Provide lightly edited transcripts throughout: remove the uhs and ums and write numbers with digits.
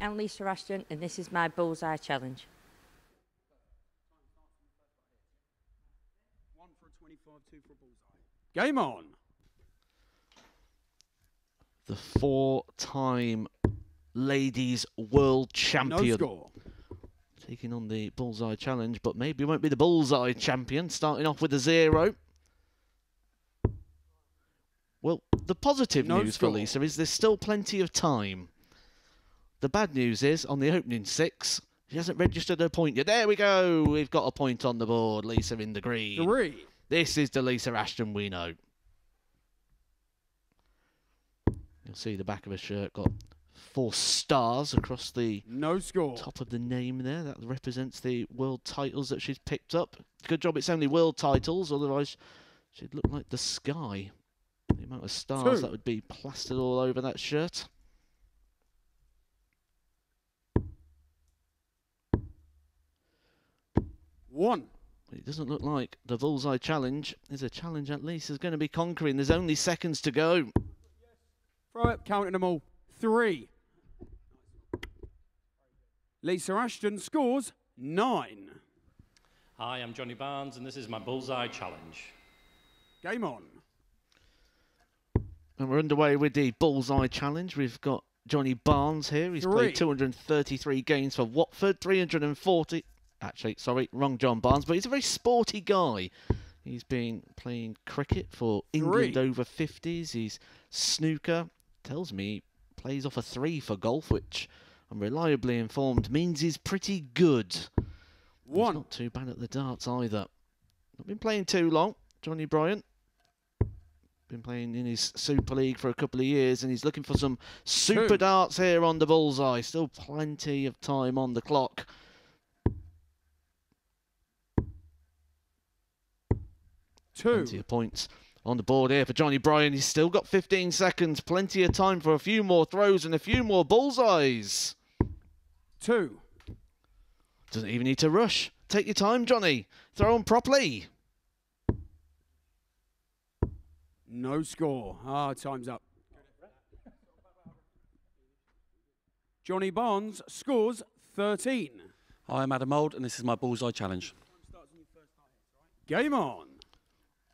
I'm Lisa Ashton and this is my Bullseye Challenge. One for a 25, two for a bullseye. Game on! The four-time Ladies World Champion. No score. Taking on the Bullseye Challenge, but maybe won't be the Bullseye Champion, starting off with a 0. Well, the positive news for Lisa is there's still plenty of time. The bad news is, on the opening 6, she hasn't registered her point yet. There we go! We've got a point on the board. Lisa in the green. Three. This is the Lisa Ashton we know. You'll see the back of her shirt got 4 stars across the top of the name there. That represents the world titles that she's picked up. Good job it's only world titles, otherwise she'd look like the sky. The amount of stars that would be plastered all over that shirt. One. It doesn't look like the Bullseye Challenge is a challenge at least is going to be conquering. There's only seconds to go. Throw it, counting them all. 3. Lisa Ashton scores 9. Hi, I'm Johnny Barnes and this is my Bullseye Challenge. Game on. And we're underway with the Bullseye Challenge. We've got Johnny Barnes here. He's played 233 games for Watford, 340... Actually, sorry, wrong John Barnes, but he's a very sporty guy. He's been playing cricket for England over 50s. He's snooker. Tells me he plays off a 3 for golf, which I'm reliably informed means he's pretty good. One. He's not too bad at the darts either. Not been playing too long, Johnny Bryant. Been playing in his Super League for a couple of years and he's looking for some super darts here on the Bullseye. Still plenty of time on the clock. Plenty of points on the board here for Johnny Bryan. He's still got 15 seconds. Plenty of time for a few more throws and a few more bullseyes. 2. Doesn't even need to rush. Take your time, Johnny. Throw them properly. No score. Ah, time's up. Johnny Barnes scores 13. Hi, I'm Adam Mould, and this is my Bullseye Challenge. Game on.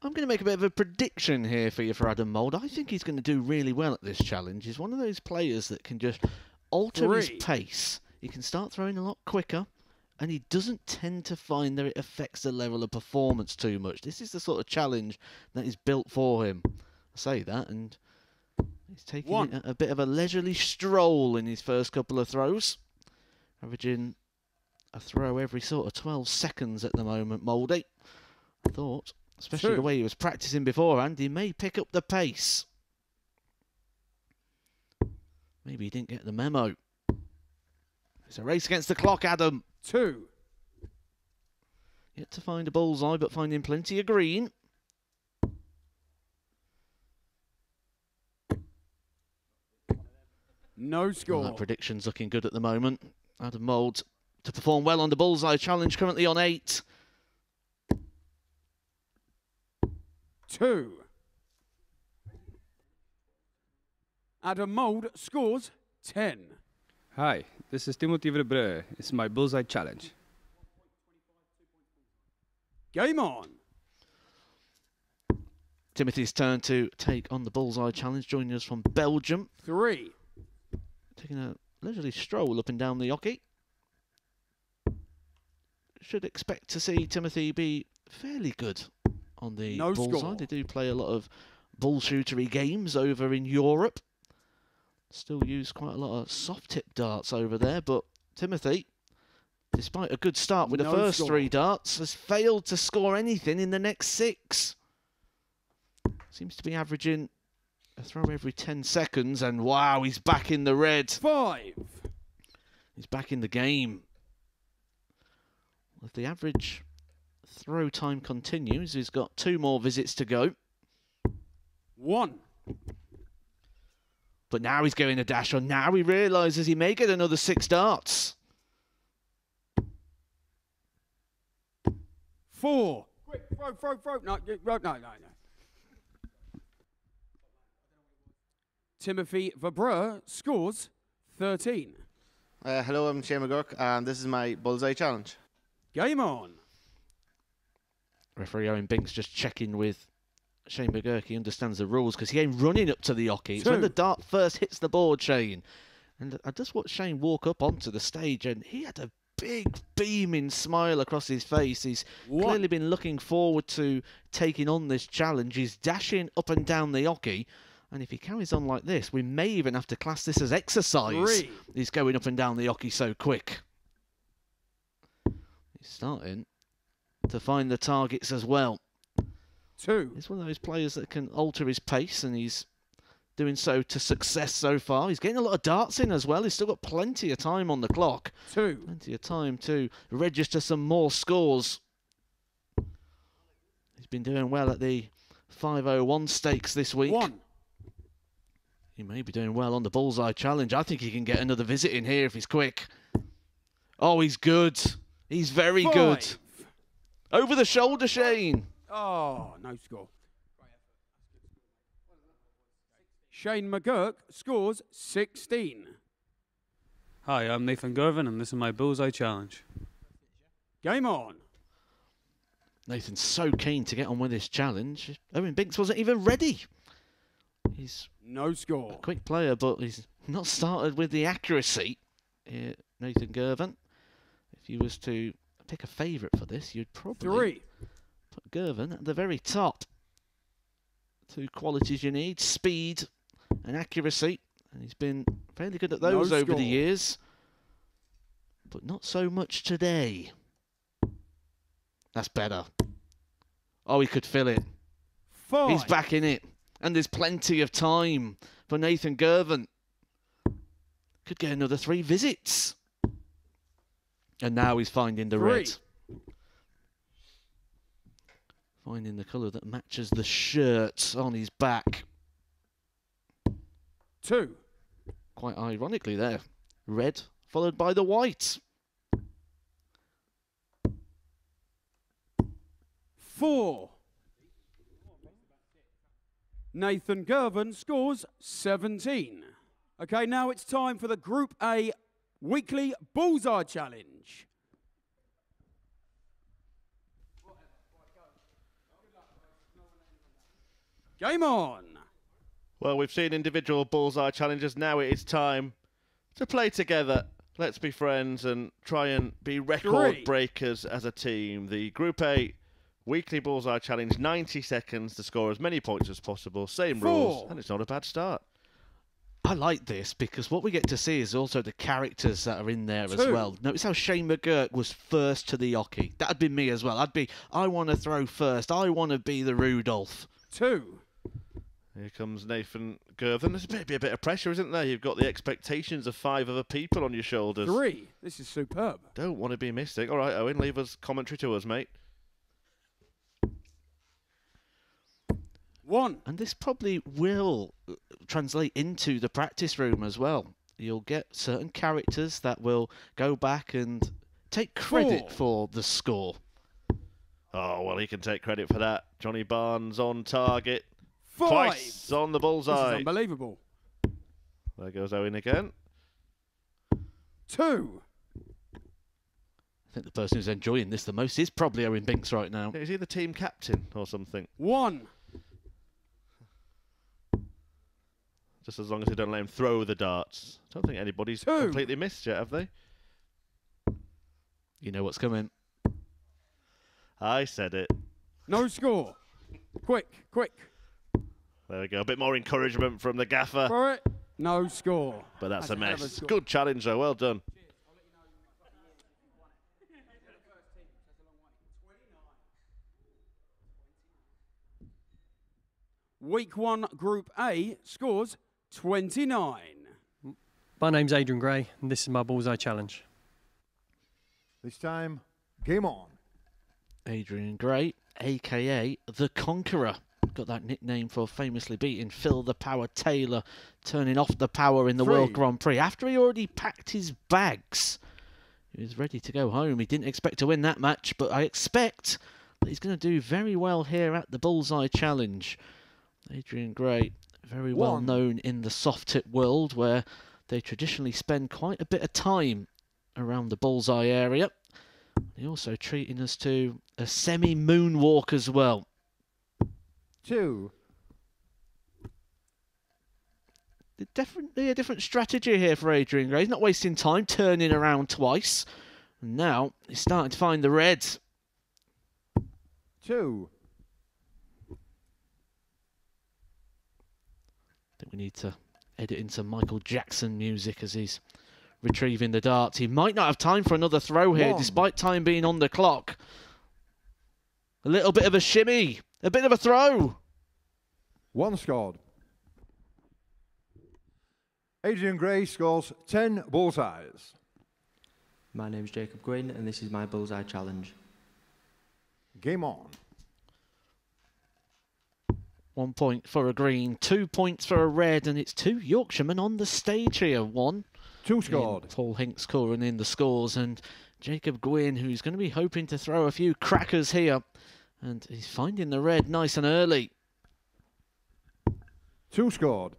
I'm going to make a bit of a prediction here for you for Adam Mould. I think he's going to do really well at this challenge. He's one of those players that can just alter his pace. He can start throwing a lot quicker, and he doesn't tend to find that it affects the level of performance too much. This is the sort of challenge that is built for him. I say that, and he's taking a bit of a leisurely stroll in his first couple of throws. Averaging a throw every sort of 12 seconds at the moment, Mouldy. I thought, especially the way he was practicing beforehand, he may pick up the pace. Maybe he didn't get the memo. It's a race against the clock, Adam. 2. Yet to find a bullseye, but finding plenty of green. No score. Well, that prediction's looking good at the moment. Adam Mould to perform well on the Bullseye Challenge, currently on 8. 2. Adam Mould scores 10. Hi, this is Timothy Verbreu. It's my Bullseye Challenge. Game on. Timothy's turn to take on the Bullseye Challenge, joining us from Belgium. 3. Taking a leisurely stroll up and down the hockey. Should expect to see Timothy be fairly good on the Bullseye. They do play a lot of bullshootery games over in Europe. Still use quite a lot of soft-tip darts over there, but Timothy, despite a good start with the first 3 darts, has failed to score anything in the next 6. Seems to be averaging a throw every 10 seconds, and wow, he's back in the red. 5. He's back in the game. If the average throw time continues, he's got 2 more visits to go. 1. But now he's going a dash on. Now he realises he may get another 6 darts. 4. Quick, throw. No. Timothy Verbreu scores 13. Hello, I'm Shane McGurk, and this is my bullseye challenge. Game on. Referee Owen Binks just checking with Shane McGurk. He understands the rules because he ain't running up to the hockey. It's when the dart first hits the board, Shane. And I just watched Shane walk up onto the stage, and he had a big beaming smile across his face. He's clearly been looking forward to taking on this challenge. He's dashing up and down the hockey. And if he carries on like this, we may even have to class this as exercise. He's going up and down the hockey so quick. He's starting to find the targets as well. He's one of those players that can alter his pace, and he's doing so to success so far. He's getting a lot of darts in as well. He's still got plenty of time on the clock. Plenty of time to register some more scores. He's been doing well at the 501 stakes this week. He may be doing well on the bullseye challenge. I think he can get another visit in here if he's quick. Oh, he's good. He's very good. Over the shoulder, Shane. Oh, no score. Shane McGurk scores 16. Hi, I'm Nathan Girvin, and this is my bullseye challenge. Game on. Nathan's so keen to get on with this challenge. Owen Binks wasn't even ready. He's a quick player, but he's not started with the accuracy. Here, Nathan Girvin. If you was to pick a favourite for this, you'd probably put Girvin at the very top. Two qualities you need: speed and accuracy. And he's been fairly good at those over the years, but not so much today. That's better. Oh, he could fill it. He's back in it. And there's plenty of time for Nathan Girvin. Could get another three visits. And now he's finding the red. Finding the colour that matches the shirt on his back. Quite ironically there. Red followed by the white. Nathan Girvin scores 17. Okay, now it's time for the Group A Weekly Bullseye Challenge. Game on. Well, we've seen individual bullseye challenges. Now it is time to play together. Let's be friends and try and be record breakers as a team. The Group A Weekly Bullseye Challenge, 90 seconds to score as many points as possible. Same rules, and it's not a bad start. I like this because what we get to see is also the characters that are in there as well. Notice how Shane McGurk was first to the hockey. That'd be me as well. I'd be, I want to throw first. I want to be the Rudolph. Here comes Nathan Girvin. There's maybe a bit of pressure, isn't there? You've got the expectations of five other people on your shoulders. This is superb. Don't want to be missing. All right, Owen, leave us commentary to us, mate. And this probably will translate into the practice room as well. You'll get certain characters that will go back and take credit for the score. Oh, well, he can take credit for that. Johnny Barnes on target. Twice on the bullseye. This is unbelievable. There goes Owen again. I think the person who's enjoying this the most is probably Owen Binks right now. Is he the team captain or something? Just as long as they don't let him throw the darts. I don't think anybody's completely missed yet, have they? You know what's coming. I said it. No score. Quick, quick. There we go. A bit more encouragement from the gaffer. No score. But that's a mess. Good challenge, though. Well done. Week 1 Group A scores 29. My name's Adrian Gray, and this is my bullseye challenge. This time, game on. Adrian Gray, a.k.a. The Conqueror. Got that nickname for famously beating Phil the Power Taylor, turning off the power in the World Grand Prix. After he already packed his bags, he was ready to go home. He didn't expect to win that match, but I expect that he's going to do very well here at the Bullseye Challenge. Adrian Gray, very well known in the soft tip world, where They traditionally spend quite a bit of time around the bullseye area. They're also treating us to a semi-moonwalk as well. Two. Definitely a different strategy here for Adrian Gray. He's not wasting time turning around twice. And now he's starting to find the red. Two. I think we need to edit into Michael Jackson music as he's retrieving the darts. He might not have time for another throw here, despite time being on the clock. A little bit of a shimmy, a bit of a throw. One scored. Adrian Gray scores 10 bullseyes. My name's Jacob Gwynn, and this is my bullseye challenge. Game on. 1 point for a green, 2 points for a red, and it's two Yorkshiremen on the stage here. One. Two scored. Paul Hinks calling in the scores, and Jacob Gwynn, who's going to be hoping to throw a few crackers here. And he's finding the red nice and early. Two scored.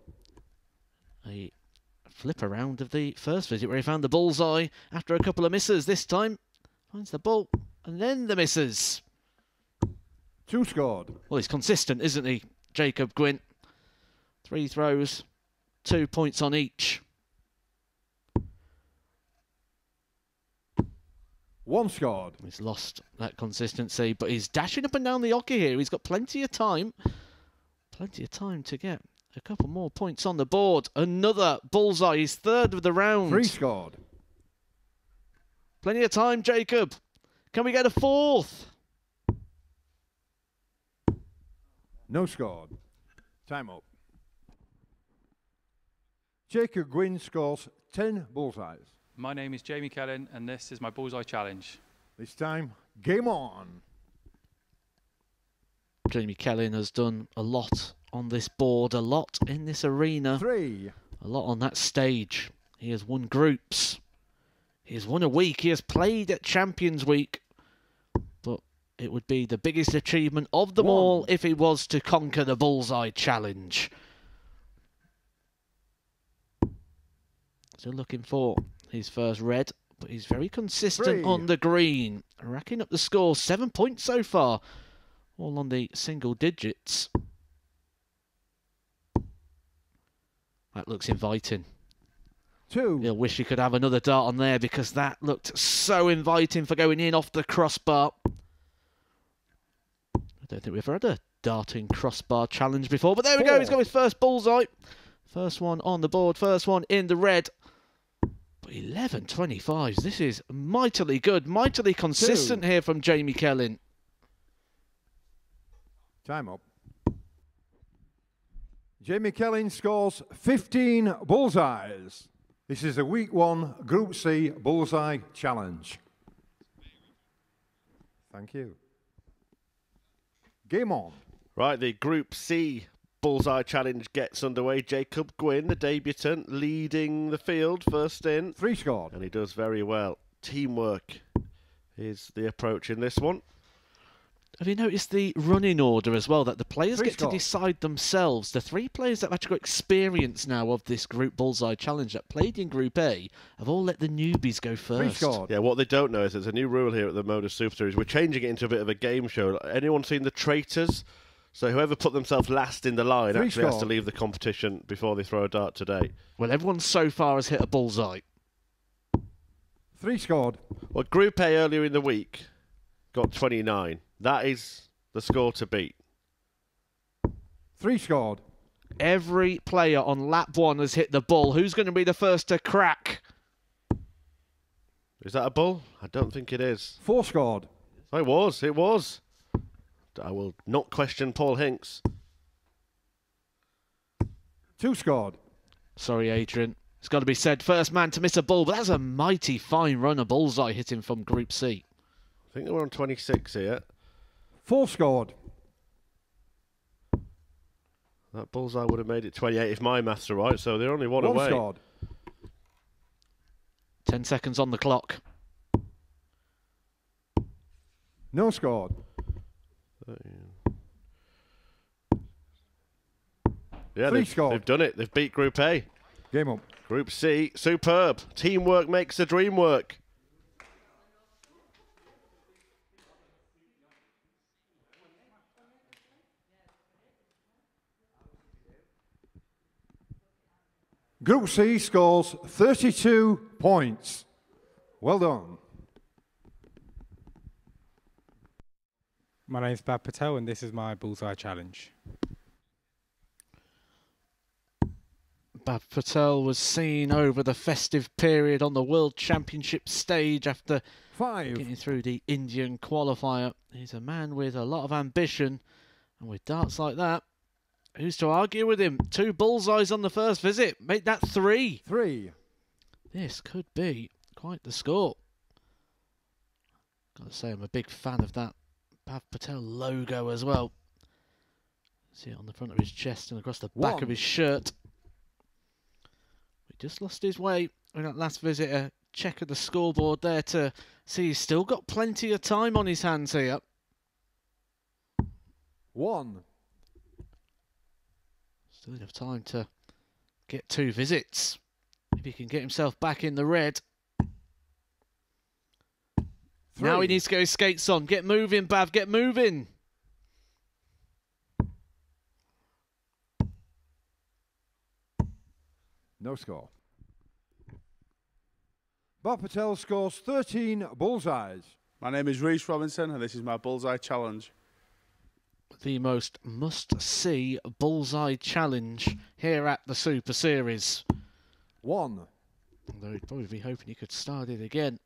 A flip around of the first visit where he found the bullseye after a couple of misses. This time, finds the ball and then the misses. Two scored. Well, he's consistent, isn't he, Jacob Gwynn? Three throws, 2 points on each. One scored. He's lost that consistency, but he's dashing up and down the hockey here. He's got plenty of time to get a couple more points on the board. Another bullseye. He's third of the round. Three scored. Plenty of time, Jacob. Can we get a fourth? No scored. Time up. Jacob Gwynn scores 10 bullseyes. My name is Jamie Kelly, and this is my bullseye challenge. This time, game on. Jamie Kelly has done a lot on this board, a lot in this arena. Three. A lot on that stage. He has won groups. He has won a week. He has played at Champions Week. But it would be the biggest achievement of them all if he was to conquer the bullseye challenge. Still looking for his first red, but he's very consistent on the green, racking up the score. 7 points so far, all on the single digits. That looks inviting. Two. He'll wish he could have another dart on there, because that looked so inviting for going in off the crossbar. I don't think we've ever had a darting crossbar challenge before, but there we go. He's got his first bullseye. First one on the board, first one in the red. 11.25s. This is mightily good, mightily consistent here from Jamie Kelly. Time up. Jamie Kelly scores 15 bullseyes. This is the Week 1 Group C Bullseye Challenge. Thank you. Game on. Right, the Group C Bullseye Challenge gets underway. Jacob Gwynn, the debutant, leading the field first in. Three scored. And he does very well. Teamwork is the approach in this one. Have you noticed the running order as well, that the players to decide themselves? The three players that have actually got experience now of this Group Bullseye Challenge that played in Group A have all let the newbies go first. Yeah, what they don't know is there's a new rule here at the MODUS Super Series. We're changing it into a bit of a game show. Anyone seen The Traitors? So whoever put themselves last in the line has to leave the competition before they throw a dart today. Well, everyone so far has hit a bullseye. Three scored. Well, Group A earlier in the week got 29. That is the score to beat. Three scored. Every player on lap one has hit the bull. Who's going to be the first to crack? Is that a bull? I don't think it is. Four scored. It was. It was. I will not question Paul Hinks. Two scored. Sorry, Adrian. It's got to be said, first man to miss a bull, but that's a mighty fine run of bullseye hitting from Group C. I think they were on 26 here. Four scored. That bullseye would have made it 28 if my maths are right, so they're only one away. One scored. 10 seconds on the clock. No scored. Yeah, they've done it. They've beat Group A. Game up. Group C, superb. Teamwork makes the dream work. Group C scores 32 points. Well done. My name's Bav Patel and this is my Bullseye Challenge. Bav Patel was seen over the festive period on the World Championship stage after getting through the Indian qualifier. He's a man with a lot of ambition, and with darts like that, who's to argue with him? Two bullseyes on the first visit. Make that three. This could be quite the score. Got to say, I'm a big fan of that Bav Patel logo as well. See it on the front of his chest and across the back of his shirt. He just lost his way in that last visit. A check of the scoreboard there to see he's still got plenty of time on his hands here. Still enough time to get two visits if he can get himself back in the red. Now he needs to get his skates on. Get moving, Bav, get moving. No score. Bav Patel scores 13 bullseyes. My name is Reece Robinson and this is my Bullseye Challenge. The most must-see Bullseye Challenge here at the Super Series. Although he'd probably be hoping he could start it again.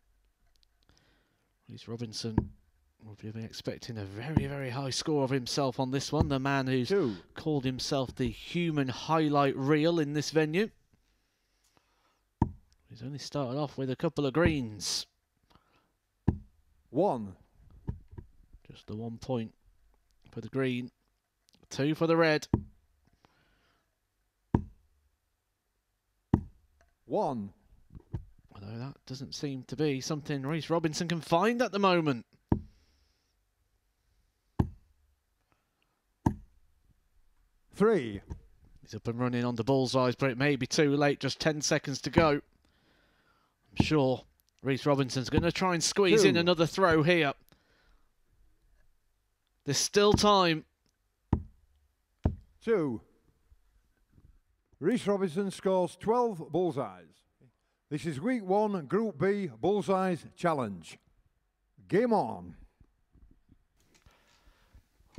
Reece Robinson will be expecting a very, very high score of himself on this one. The man who's called himself the human highlight reel in this venue. He's only started off with a couple of greens. Just the 1 point for the green, two for the red. Although that doesn't seem to be something Reece Robinson can find at the moment. He's up and running on the bullseyes, but it may be too late. Just 10 seconds to go. I'm sure Reece Robinson's going to try and squeeze in another throw here. There's still time. Reece Robinson scores 12 bullseyes. This is week one, Group B, Bullseyes Challenge. Game on.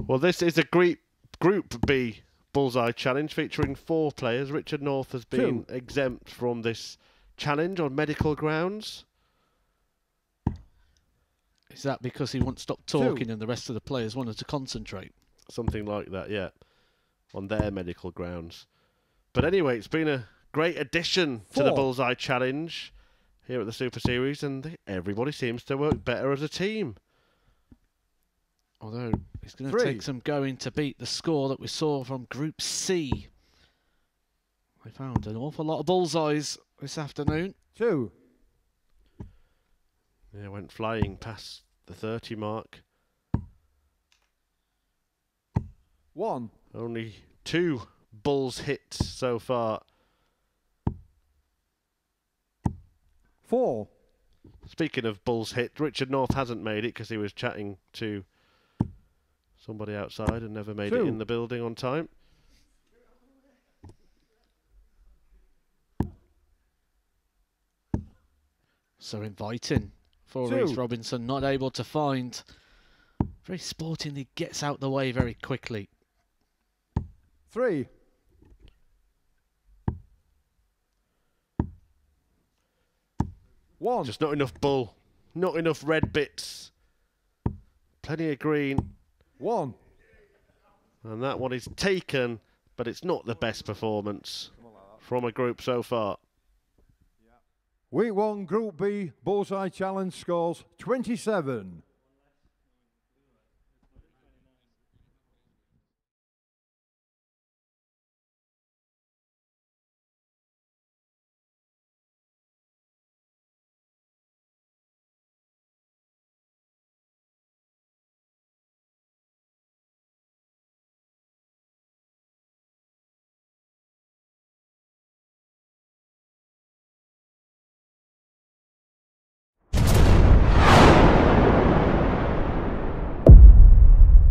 Well, this is a Group B Bullseye Challenge featuring four players. Richard North has been exempt from this challenge on medical grounds. Is that because he won't stop talking and the rest of the players wanted to concentrate? Something like that, yeah. On their medical grounds. But anyway, it's been a great addition to the Bullseye Challenge here at the Super Series, and everybody seems to work better as a team. Although it's going to take some going to beat the score that we saw from Group C. I found an awful lot of bullseyes this afternoon. Yeah, went flying past the 30 mark. Only two bulls hits so far. Speaking of bulls hit, Richard North hasn't made it because he was chatting to somebody outside and never made it in the building on time. So inviting for Reece Robinson, not able to find. Very sportingly gets out the way very quickly. Just not enough bull, not enough red bits. Plenty of green. And that one is taken, but it's not the best performance from a group so far. Week 1 Group B Bullseye Challenge scores 27.